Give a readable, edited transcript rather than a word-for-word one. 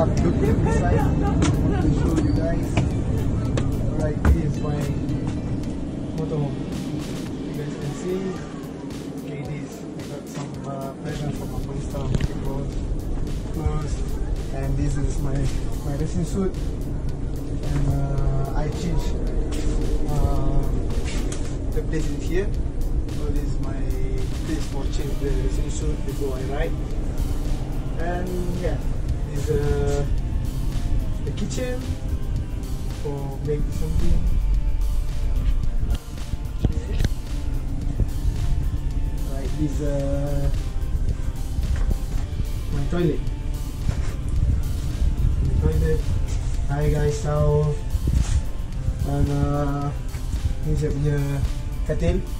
have a look inside. I want to show you guys. Alright, here's my motorhome. You guys can see. Okay, this I got some presents from Kampenstam, clothes, and this is my racing suit. And I changed the place in here. So this is my place for change the racing suit before I ride. And yeah, this is the kitchen for making something. Okay. Right, this is my toilet. Hi guys, so and ini saya punya katil.